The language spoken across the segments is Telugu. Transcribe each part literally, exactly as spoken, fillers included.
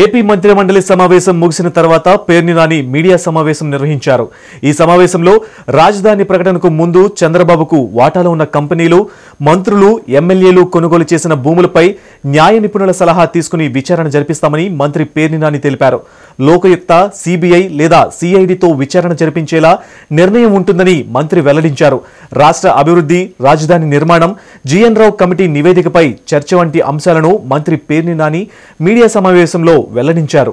ఏపీ మంత్రిమండలి సమావేశం ముగిసిన తర్వాత పేర్ని రాణి మీడియా సమావేశం నిర్వహించారు. ఈ సమావేశంలో రాజధాని ప్రకటనకు ముందు చంద్రబాబుకు వాటాలో ఉన్న కంపెనీలు, మంత్రులు, ఎమ్మెల్యేలు కొనుగోలు చేసిన భూములపై న్యాయ నిపుణుల సలహా తీసుకుని విచారణ జరిపిస్తామని మంత్రి పేర్ని రాణి తెలిపారు. లోకయుక్త, సిబిఐ లేదా సిఐడితో విచారణ జరిపించేలా నిర్ణయం ఉంటుందని మంత్రి వెల్లడించారు. రాష్ట్ర అభివృద్ధి, రాజధాని నిర్మాణం, జిఎన్ రావు కమిటీ నివేదికపై చర్చ వంటి అంశాలను మంత్రి పేర్ని రాణి మీడియా సమావేశంలో వెల్లడించారు.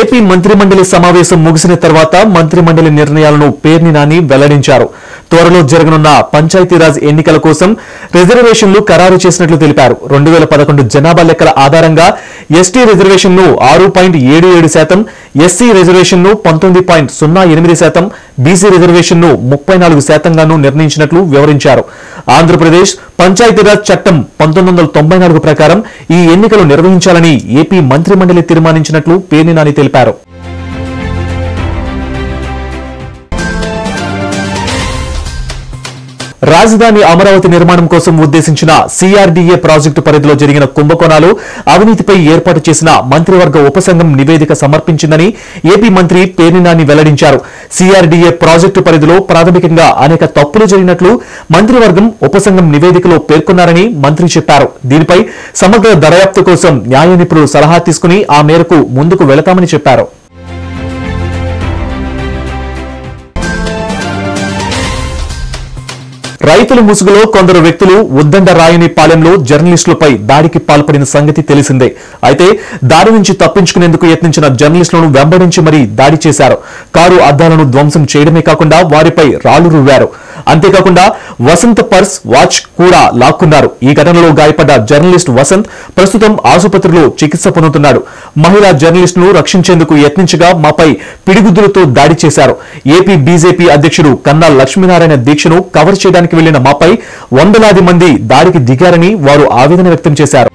ఏపీ మంత్రిమండలి సమావేశం ముగిసిన తర్వాత మంత్రిమండలి నిర్ణయాలను పేర్ని రాణి వెల్లడించారు. త్వరలో జరగనున్న పంచాయతీరాజ్ ఎన్నికల కోసం రిజర్వేషన్లు ఖరారు చేసినట్లు తెలిపారు. రెండు వేల పదకొండు జనాభా లెక్కల ఆధారంగా ఎస్టీ రిజర్వేషన్ను ఆరు పాయింట్ ఏడు ఏడు శాతం, ఎస్సీ రిజర్వేషన్ను పంతొమ్మిది పాయింట్ సున్నా ఎనిమిది శాతం, బీసీ రిజర్వేషన్ను ముప్పై నాలుగు శాతంగానూ నిర్ణయించినట్లు వివరించారు. ఆంధ్రప్రదేశ్ పంచాయతీరాజ్ చట్టం పంతొమ్మిది వందల తొంభై నాలుగు ప్రకారం ఈ ఎన్నికలు నిర్వహించాలని ఏపీ మంత్రిమండలి తీర్మానించినట్లు పేర్ని రాణి తెలిపారు. రాజధాని అమరావతి నిర్మాణం కోసం ఉద్దేశించిన సీఆర్డీఏ ప్రాజెక్టు పరిధిలో జరిగిన కుంభకోణాలు, అవినీతిపై ఏర్పాటు చేసిన మంత్రివర్గ ఉపసంఘం నివేదిక సమర్పించిందని ఏపీ మంత్రి పేర్ని రాణి వెల్లడించారు. సీఆర్డీఏ ప్రాజెక్టు పరిధిలో ప్రాథమికంగా అనేక తప్పులు జరిగినట్లు మంత్రివర్గం ఉపసంఘం నివేదికలో పేర్కొన్నారని మంత్రి చెప్పారు. దీనిపై సమగ్ర దర్యాప్తు కోసం న్యాయ నిపుణులు సలహా తీసుకుని ఆ మేరకు ముందుకు వెళతామని చెప్పారు. రైతుల ముసుగులో కొందరు వ్యక్తులు ఉద్దండ రాయని పాలెంలో జర్నలిస్టులపై దాడికి పాల్పడిన సంగతి తెలిసిందే. అయితే దాడి నుంచి తప్పించుకునేందుకు యత్నించిన జర్నలిస్టులను వెంబడించి మరీ దాడి చేశారు. కారు అద్దాలను ధ్వంసం చేయడమే కాకుండా వారిపై రాళ్లు రువ్వారు. అంతేకాకుండా వసంత్ పర్స్, వాచ్ కూడా లాక్కున్నారు. ఈ ఘటనలో గాయపడ్డ జర్నలిస్ట్ వసంత్ ప్రస్తుతం ఆసుపత్రిలో చికిత్స పొందుతున్నాడు. మహిళా జర్నలిస్టును రక్షించేందుకు యత్నించగా మాపై పిడిగుద్దులతో దాడి చేశారు. ఏపీ బీజేపీ అధ్యక్షుడు కన్నా లక్ష్మీనారాయణ దీక్షను కవర్ చేయడానికి వెళ్లిన మాపై వందలాది మంది దాడికి దిగారని వారు ఆవేదన వ్యక్తం చేశారు.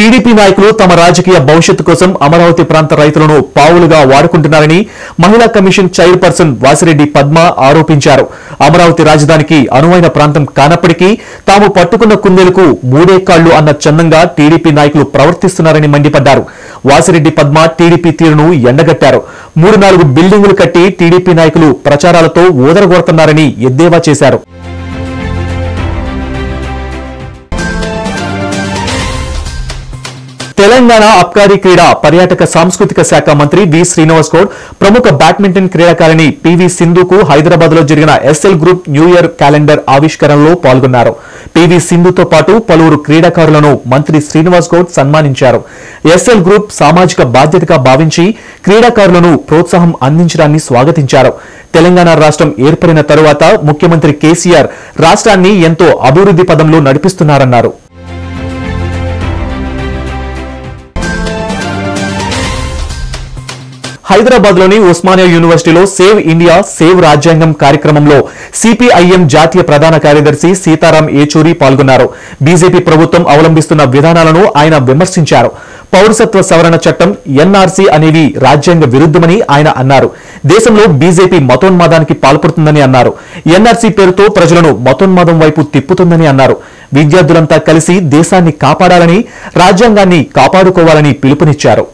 టీడీపీ నాయకులు తమ రాజకీయ భవిష్యత్తు కోసం అమరావతి ప్రాంత రైతులను పావులుగా వాడుకుంటున్నారని మహిళా కమిషన్ చైర్పర్సన్ వాసిరెడ్డి పద్మ ఆరోపించారు. అమరావతి రాజధానికి అనువైన ప్రాంతం కానప్పటికీ తాము పట్టుకున్న కుందేలకు మూడే కాళ్లు అన్న చందంగా టీడీపీ నాయకులు ప్రవర్తిస్తున్నారని మండిపడ్డారు. వాసిరెడ్డి పద్మ టీడీపీ తీరును ఎండగట్టారు. మూడు నాలుగు బిల్డింగులు కట్టి టీడీపీ నాయకులు ప్రచారాలతో ఊదరగొడుతున్నారని ఎద్దేవా చేశారు. తెలంగాణ అబ్కారీ క్రీడా, పర్యాటక, సాంస్కృతిక శాఖ మంత్రి వి శ్రీనివాస్ గౌడ్ ప్రముఖ బ్యాడ్మింటన్ క్రీడాకారిణి పివి సింధుకు హైదరాబాద్ లో జరిగిన SL group new year calendar ఆవిష్కరణలో పాల్గొన్నారు. పివి సింధుతో పాటు పలువురు క్రీడాకారులను మంత్రి శ్రీనివాస్ గౌడ్ సన్మానించారు. ఎస్ఎల్ గ్రూప్ సామాజిక బాధ్యతగా భావించి క్రీడాకారులను ప్రోత్సాహం అందించడాన్ని స్వాగతించారు. తెలంగాణ రాష్ట్రం ఏర్పడిన తరువాత ముఖ్యమంత్రి కేసీఆర్ రాష్ట్రాన్ని ఎంతో అభివృద్ధి పదంలో నడిపిస్తున్నారన్నారు. హైదరాబాద్లోని ఉస్మానియా యూనివర్సిటీలో సేవ్ ఇండియా సేవ్ రాజ్యాంగం కార్యక్రమంలో సిపిఐఎం జాతీయ ప్రధాన కార్యదర్శి సీతారాం ఏచూరి పాల్గొన్నారు. బీజేపీ ప్రభుత్వం అవలంబిస్తున్న విధానాలను ఆయన విమర్శించారు. పౌరసత్వ సవరణ చట్టం, ఎన్ఆర్సీ అనేవి రాజ్యాంగ విరుద్ధమని ఆయన అన్నారు. దేశంలో బీజేపీ మతోన్మాదానికి పాల్పడుతుందని అన్నారు. ఎన్ఆర్సీ పేరుతో ప్రజలను మతోన్మాదం వైపు తిప్పుతుందని అన్నారు. విద్యార్థులంతా కలిసి దేశాన్ని కాపాడాలని, రాజ్యాంగాన్ని కాపాడుకోవాలని పిలుపునిచ్చారు.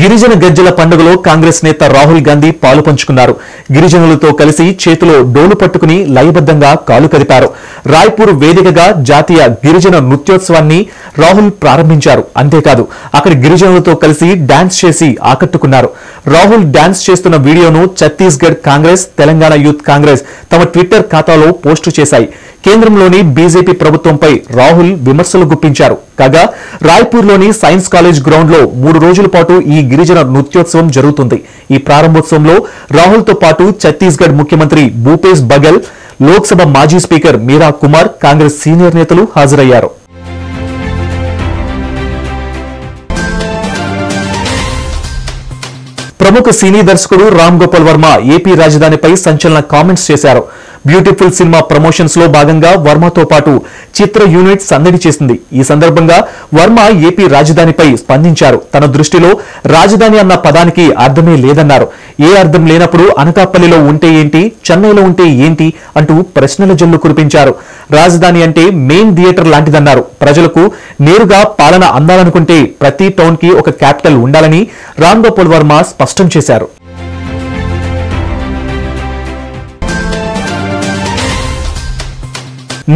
గిరిజన గజ్జల పండుగలో కాంగ్రెస్ నేత రాహుల్ గాంధీ పాలు పంచుకున్నారు. గిరిజనులతో కలిసి చేతిలో డోలు పట్టుకుని లయబద్దంగా కాలు కదిపారు. రాయ్పూర్ వేదికగా జాతీయ గిరిజన నృత్యోత్సవాన్ని రాహుల్ ప్రారంభించారు. అంతేకాదు అక్కడ గిరిజనులతో కలిసి డాన్స్ చేసి ఆకట్టుకున్నారు. రాహుల్ డాన్స్ చేస్తున్న వీడియోను ఛత్తీస్గఢ్ కాంగ్రెస్, తెలంగాణ యూత్ కాంగ్రెస్ తమ ట్విట్టర్ ఖాతాలో పోస్టు చేశాయి. కేంద్రంలోని బీజేపీ ప్రభుత్వంపై రాహుల్ విమర్శలు గుప్పించారు. కాగా రాయ్పూర్లోని సైన్స్ కాలేజ్ గ్రౌండ్లో మూడు రోజుల పాటు ఈ గిరిజన నృత్యోత్సవం జరుగుతుంది. ఈ ప్రారంభోత్సవంలో రాహుల్తో పాటు ఛత్తీస్గఢ్ ముఖ్యమంత్రి భూపేశ్ బఘెల్, లోక్సభ మాజీ స్పీకర్ మీరా కుమార్, కాంగ్రెస్ సీనియర్ నేతలు హాజరయ్యారు. ప్రముఖ సినీ దర్శకుడు రామ్ గోపాల్ వర్మ ఏపీ రాజధానిపై సంచలన కామెంట్స్ చేశారు. బ్యూటిఫుల్ సినిమా ప్రమోషన్స్ లో భాగంగా వర్మతో పాటు చిత్ర యూనిట్ సందడి చేసింది. ఈ సందర్భంగా వర్మ ఏపీ రాజధానిపై స్పందించారు. తన దృష్టిలో రాజధాని అన్న పదానికి అర్థమే లేదన్నారు. ఏ అర్థం లేనప్పుడు అనకాపల్లిలో ఉంటే ఏంటి, చెన్నైలో ఉంటే ఏంటి అంటూ ప్రశ్నల జల్లు కురిపించారు. రాజధాని అంటే మెయిన్ థియేటర్ లాంటిదన్నారు. ప్రజలకు నేరుగా పాలన అందాలనుకుంటే ప్రతి టౌన్ కి ఒక క్యాపిటల్ ఉండాలని రామ్ గోపాల్ వర్మ స్పష్టం చేశారు.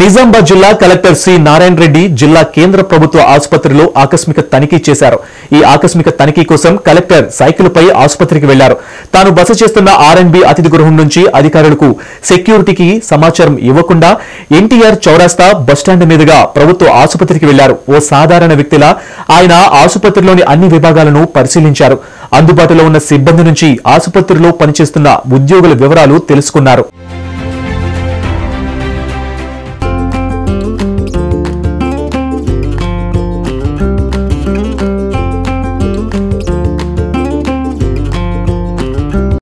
నిజామాబాద్ జిల్లా కలెక్టర్ సి నారాయణ రెడ్డి జిల్లా కేంద్ర ప్రభుత్వ ఆసుపత్రిలో ఆకస్మిక తనిఖీ చేశారు. ఈ ఆకస్మిక తనిఖీ కోసం కలెక్టర్ సైకిల్పై ఆసుపత్రికి వెళ్లారు. తాను బస చేస్తున్న ఆర్ఎన్బి అతిథి గృహం నుంచి అధికారులకు సెక్యూరిటీకి సమాచారం ఇవ్వకుండా ఎన్టీఆర్ చౌరాస్తా బస్టాండ్ మీదుగా ప్రభుత్వ ఆసుపత్రికి వెళ్లారు. ఓ సాధారణ వ్యక్తిలా ఆయన ఆసుపత్రిలోని అన్ని విభాగాలను పరిశీలించారు. అందుబాటులో ఉన్న సిబ్బంది నుంచి ఆసుపత్రిలో పనిచేస్తున్న ఉద్యోగుల వివరాలు తెలుసుకున్నారు.